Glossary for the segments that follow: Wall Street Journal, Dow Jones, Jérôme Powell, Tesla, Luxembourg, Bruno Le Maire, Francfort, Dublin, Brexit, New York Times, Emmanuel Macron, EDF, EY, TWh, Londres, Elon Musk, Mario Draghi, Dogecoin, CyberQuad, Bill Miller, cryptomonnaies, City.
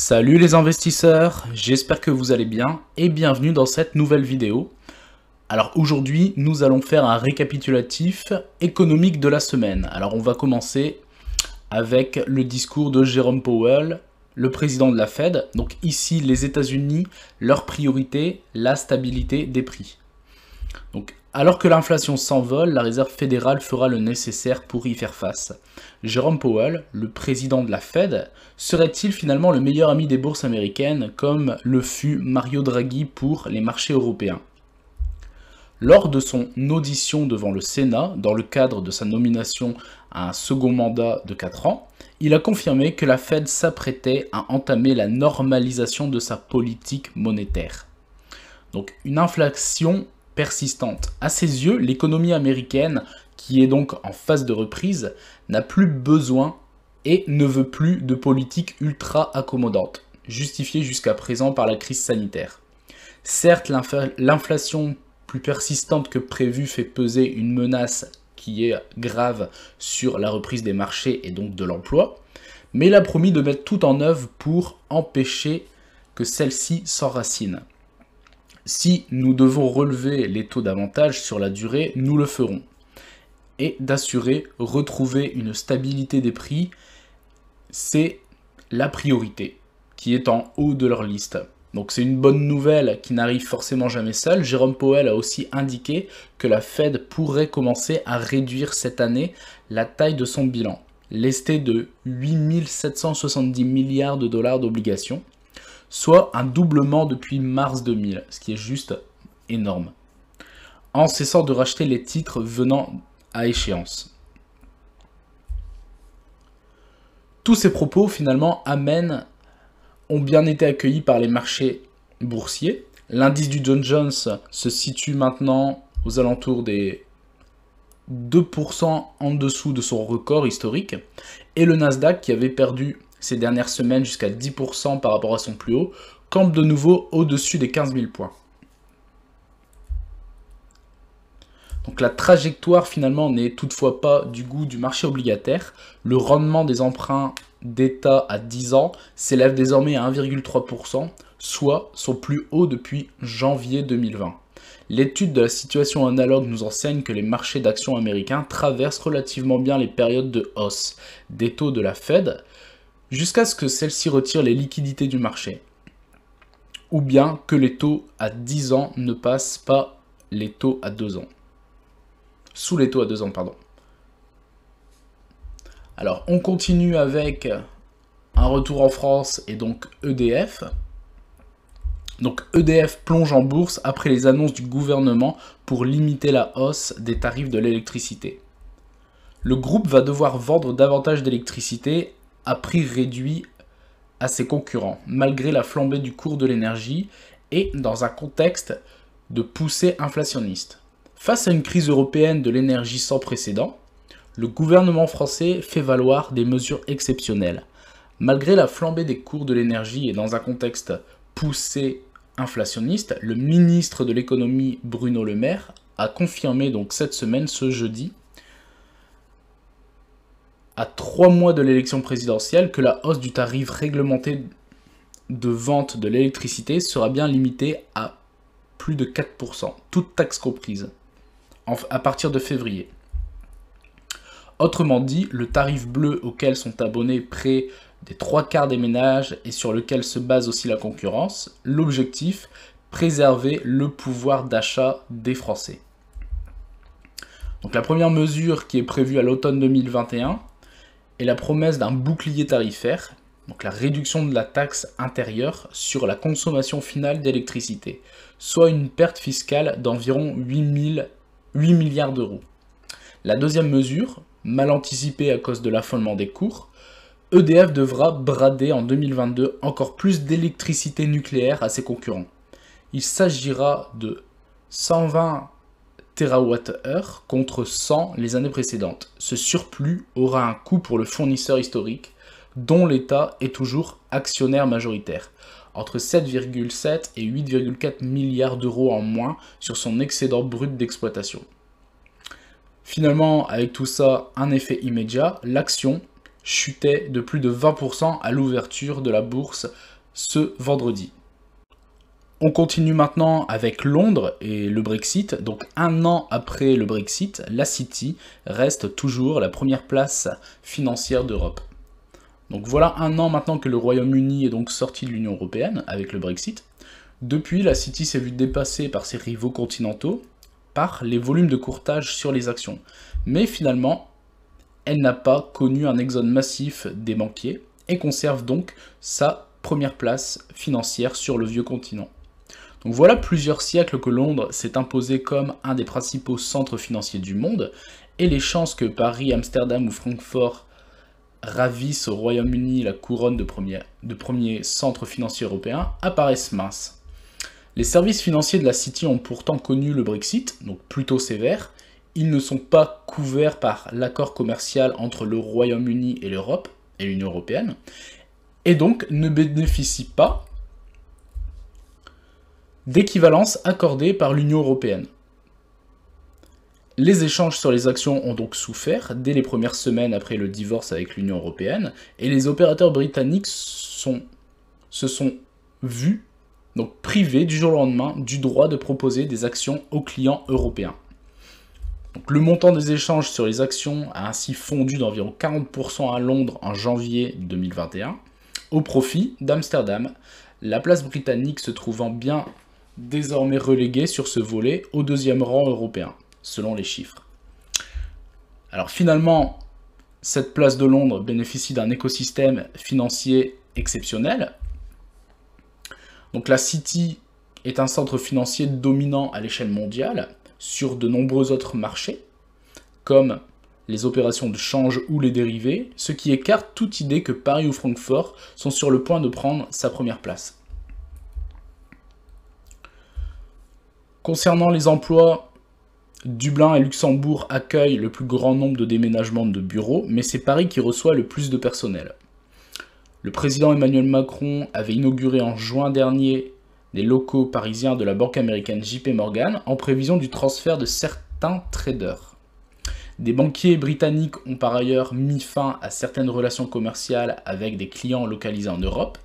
Salut les investisseurs, j'espère que vous allez bien et bienvenue dans cette nouvelle vidéo. Alors aujourd'hui, nous allons faire un récapitulatif économique de la semaine. Alors on va commencer avec le discours de Jérôme Powell, le président de la Fed. Donc ici, les États-Unis, leur priorité, la stabilité des prix. Donc alors que l'inflation s'envole, la Réserve fédérale fera le nécessaire pour y faire face. Jérôme Powell, le président de la Fed, serait-il finalement le meilleur ami des bourses américaines comme le fut Mario Draghi pour les marchés européens? Lors de son audition devant le Sénat, dans le cadre de sa nomination à un second mandat de 4 ans, il a confirmé que la Fed s'apprêtait à entamer la normalisation de sa politique monétaire. Donc une inflation persistante. À ses yeux, l'économie américaine, qui est donc en phase de reprise, n'a plus besoin et ne veut plus de politique ultra accommodante, justifiée jusqu'à présent par la crise sanitaire. Certes, l'inflation plus persistante que prévu fait peser une menace qui est grave sur la reprise des marchés et donc de l'emploi, mais il a promis de mettre tout en œuvre pour empêcher que celle-ci s'enracine. Si nous devons relever les taux davantage sur la durée, nous le ferons, et d'assurer retrouver une stabilité des prix, c'est la priorité qui est en haut de leur liste. Donc c'est une bonne nouvelle qui n'arrive forcément jamais seule. Jérôme Powell a aussi indiqué que la Fed pourrait commencer à réduire cette année la taille de son bilan, lesté de 8 770 milliards de dollars d'obligations, soit un doublement depuis mars 2000, ce qui est juste énorme, en cessant de racheter les titres venant à échéance. Tous ces propos finalement ont bien été accueillis par les marchés boursiers. L'indice du Dow Jones se situe maintenant aux alentours des 2% en dessous de son record historique, et le Nasdaq, qui avait perdu ces dernières semaines jusqu'à 10% par rapport à son plus haut, campe de nouveau au-dessus des 15 000 points. Donc la trajectoire finalement n'est toutefois pas du goût du marché obligataire. Le rendement des emprunts d'État à 10 ans s'élève désormais à 1,3%, soit son plus haut depuis janvier 2020. L'étude de la situation analogue nous enseigne que les marchés d'actions américains traversent relativement bien les périodes de hausse des taux de la Fed, jusqu'à ce que celle-ci retire les liquidités du marché, ou bien que les taux à 10 ans ne passent pas les taux à 2 ans. Sous les taux à 2 ans, pardon. Alors, on continue avec un retour en France et donc EDF. Donc EDF plonge en bourse après les annonces du gouvernement pour limiter la hausse des tarifs de l'électricité. Le groupe va devoir vendre davantage d'électricité à prix réduit à ses concurrents, malgré la flambée du cours de l'énergie et dans un contexte de poussée inflationniste. Face à une crise européenne de l'énergie sans précédent, le gouvernement français fait valoir des mesures exceptionnelles. Malgré la flambée des cours de l'énergie et dans un contexte poussé inflationniste, le ministre de l'économie Bruno Le Maire a confirmé donc cette semaine, ce jeudi, à 3 mois de l'élection présidentielle, que la hausse du tarif réglementé de vente de l'électricité sera bien limitée à plus de 4%, toutes taxes comprises, à partir de février. Autrement dit, le tarif bleu auquel sont abonnés près des 3/4 des ménages et sur lequel se base aussi la concurrence, l'objectif, préserver le pouvoir d'achat des Français. Donc la première mesure qui est prévue à l'automne 2021, et la promesse d'un bouclier tarifaire, donc la réduction de la taxe intérieure sur la consommation finale d'électricité, soit une perte fiscale d'environ 8 milliards d'euros. La deuxième mesure, mal anticipée à cause de l'affolement des cours, EDF devra brader en 2022 encore plus d'électricité nucléaire à ses concurrents. Il s'agira de 120 TWh contre 100 les années précédentes. Ce surplus aura un coût pour le fournisseur historique, dont l'État est toujours actionnaire majoritaire, entre 7,7 et 8,4 milliards d'euros en moins sur son excédent brut d'exploitation. Finalement, avec tout ça, un effet immédiat, l'action chutait de plus de 20% à l'ouverture de la bourse ce vendredi. On continue maintenant avec Londres et le Brexit. Donc un an après le Brexit, la City reste toujours la première place financière d'Europe. Donc voilà un an maintenant que le Royaume-Uni est donc sorti de l'Union européenne avec le Brexit. Depuis, la City s'est vue dépassée par ses rivaux continentaux par les volumes de courtage sur les actions. Mais finalement, elle n'a pas connu un exode massif des banquiers et conserve donc sa première place financière sur le vieux continent. Donc voilà plusieurs siècles que Londres s'est imposée comme un des principaux centres financiers du monde, et les chances que Paris, Amsterdam ou Francfort ravissent au Royaume-Uni la couronne de premier centre financier européen apparaissent minces. Les services financiers de la City ont pourtant connu le Brexit, donc plutôt sévère. Ils ne sont pas couverts par l'accord commercial entre le Royaume-Uni et l'Europe et l'Union européenne, et donc ne bénéficient pas d'équivalence accordée par l'Union européenne. Les échanges sur les actions ont donc souffert dès les premières semaines après le divorce avec l'Union européenne, et les opérateurs britanniques se sont vus donc privés du jour au lendemain du droit de proposer des actions aux clients européens. Donc, le montant des échanges sur les actions a ainsi fondu d'environ 40% à Londres en janvier 2021, au profit d'Amsterdam, la place britannique se trouvant bien désormais reléguée sur ce volet au deuxième rang européen, selon les chiffres. Alors finalement, cette place de Londres bénéficie d'un écosystème financier exceptionnel. Donc la City est un centre financier dominant à l'échelle mondiale sur de nombreux autres marchés, comme les opérations de change ou les dérivés, ce qui écarte toute idée que Paris ou Francfort sont sur le point de prendre sa première place. Concernant les emplois, Dublin et Luxembourg accueillent le plus grand nombre de déménagements de bureaux, mais c'est Paris qui reçoit le plus de personnel. Le président Emmanuel Macron avait inauguré en juin dernier des locaux parisiens de la banque américaine JP Morgan en prévision du transfert de certains traders. Des banquiers britanniques ont par ailleurs mis fin à certaines relations commerciales avec des clients localisés en Europe,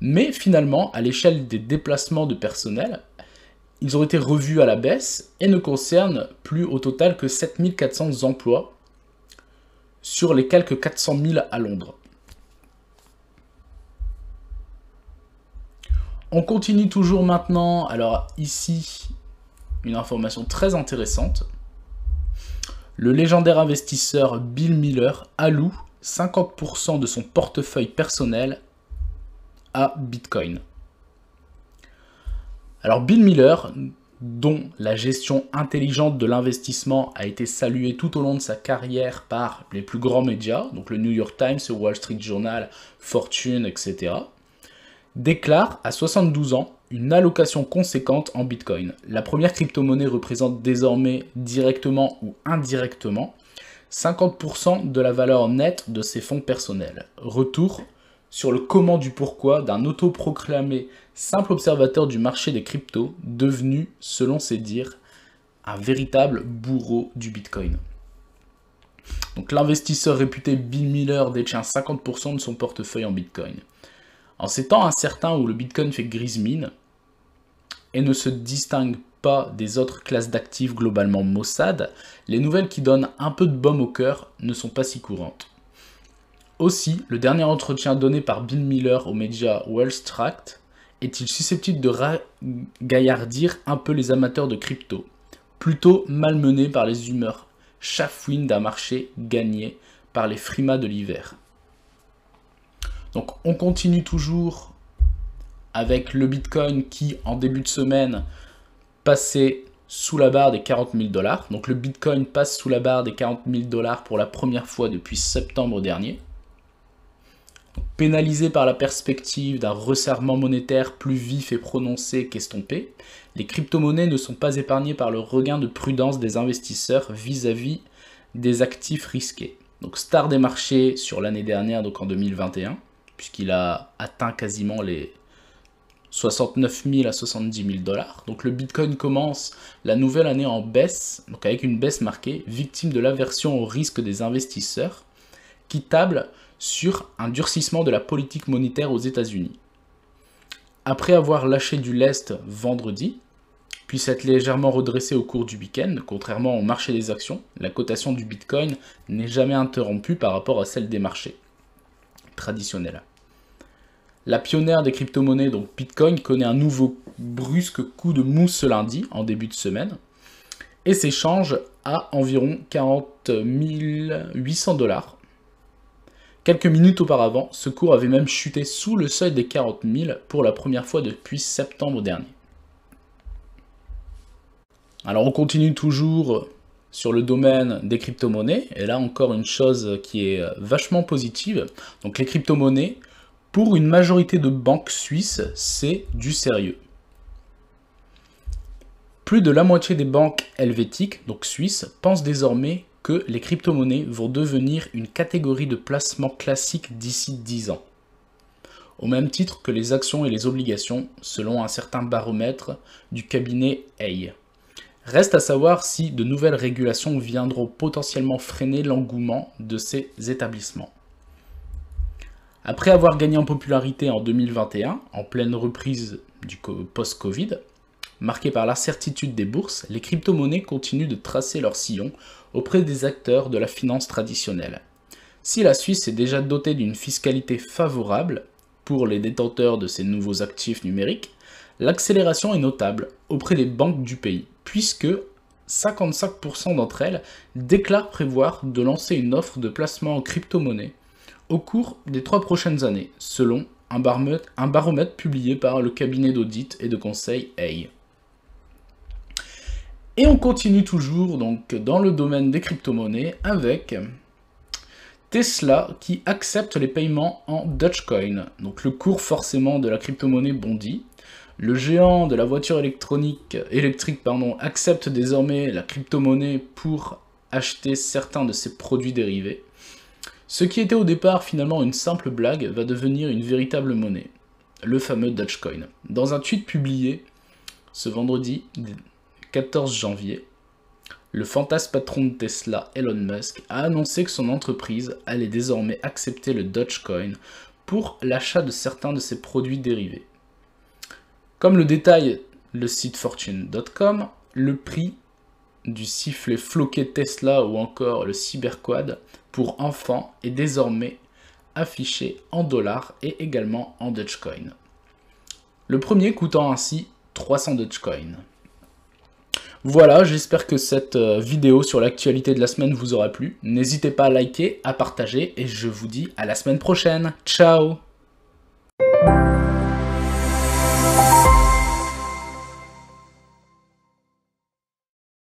mais finalement, à l'échelle des déplacements de personnel, ils ont été revus à la baisse et ne concernent plus au total que 7400 emplois sur les quelques 400 000 à Londres. On continue toujours maintenant. Alors ici, une information très intéressante. Le légendaire investisseur Bill Miller alloue 50% de son portefeuille personnel à Bitcoin. Alors Bill Miller, dont la gestion intelligente de l'investissement a été saluée tout au long de sa carrière par les plus grands médias, donc le New York Times, le Wall Street Journal, Fortune, etc., déclare à 72 ans une allocation conséquente en Bitcoin. La première crypto-monnaie représente désormais, directement ou indirectement, 50% de la valeur nette de ses fonds personnels. Retour sur le comment du pourquoi d'un autoproclamé simple observateur du marché des cryptos, devenu, selon ses dires, un véritable bourreau du Bitcoin. Donc l'investisseur réputé Bill Miller détient 50% de son portefeuille en Bitcoin. En ces temps incertains où le Bitcoin fait grise mine et ne se distingue pas des autres classes d'actifs globalement maussades, les nouvelles qui donnent un peu de baume au cœur ne sont pas si courantes. Aussi, le dernier entretien donné par Bill Miller aux médias Wealth Tract est-il susceptible de ragaillardir un peu les amateurs de crypto, plutôt malmenés par les humeurs chafouines d'un marché gagné par les frimas de l'hiver. Donc on continue toujours avec le Bitcoin qui, en début de semaine, passait sous la barre des 40 000 $. Donc le Bitcoin passe sous la barre des 40 000 $ pour la première fois depuis septembre dernier. Pénalisé par la perspective d'un resserrement monétaire plus vif et prononcé qu'estompé, les crypto-monnaies ne sont pas épargnées par le regain de prudence des investisseurs vis-à-vis des actifs risqués. Donc star des marchés sur l'année dernière, donc en 2021, puisqu'il a atteint quasiment les 69 000 à 70 000 $. Donc le Bitcoin commence la nouvelle année en baisse, donc avec une baisse marquée, victime de l'aversion au risque des investisseurs, qui tablent sur un durcissement de la politique monétaire aux États-Unis. Après avoir lâché du lest vendredi, puis s'être légèrement redressé au cours du week-end, contrairement au marché des actions, la cotation du Bitcoin n'est jamais interrompue par rapport à celle des marchés traditionnels. La pionnière des crypto-monnaies, donc Bitcoin, connaît un nouveau brusque coup de mou ce lundi, en début de semaine, et s'échange à environ 40 800 $. Quelques minutes auparavant, ce cours avait même chuté sous le seuil des 40 000 pour la première fois depuis septembre dernier. Alors on continue toujours sur le domaine des crypto-monnaies, et là encore une chose qui est vachement positive. Donc les crypto-monnaies, pour une majorité de banques suisses, c'est du sérieux. Plus de la moitié des banques helvétiques, donc suisses, pensent désormais que les crypto-monnaies vont devenir une catégorie de placement classique d'ici 10 ans. Au même titre que les actions et les obligations, selon un certain baromètre du cabinet EY. Reste à savoir si de nouvelles régulations viendront potentiellement freiner l'engouement de ces établissements. Après avoir gagné en popularité en 2021, en pleine reprise du post-Covid, marquée par l'incertitude des bourses, les crypto-monnaies continuent de tracer leur sillon auprès des acteurs de la finance traditionnelle. Si la Suisse est déjà dotée d'une fiscalité favorable pour les détenteurs de ces nouveaux actifs numériques, l'accélération est notable auprès des banques du pays, puisque 55% d'entre elles déclarent prévoir de lancer une offre de placement en crypto-monnaie au cours des 3 prochaines années, selon un baromètre publié par le cabinet d'audit et de conseil EY. Et on continue toujours donc dans le domaine des crypto-monnaies avec Tesla qui accepte les paiements en Dogecoin. Donc le cours forcément de la crypto-monnaie bondit. Le géant de la voiture électrique, accepte désormais la crypto-monnaie pour acheter certains de ses produits dérivés. Ce qui était au départ finalement une simple blague va devenir une véritable monnaie, le fameux Dogecoin. Dans un tweet publié ce vendredi 14 janvier, le fantasme patron de Tesla, Elon Musk, a annoncé que son entreprise allait désormais accepter le Dogecoin pour l'achat de certains de ses produits dérivés. Comme le détaille le site fortune.com, le prix du sifflet floqué Tesla ou encore le CyberQuad pour enfants est désormais affiché en dollars et également en Dogecoin. Le premier coûtant ainsi 300 Dogecoin. Voilà, j'espère que cette vidéo sur l'actualité de la semaine vous aura plu. N'hésitez pas à liker, à partager et je vous dis à la semaine prochaine. Ciao!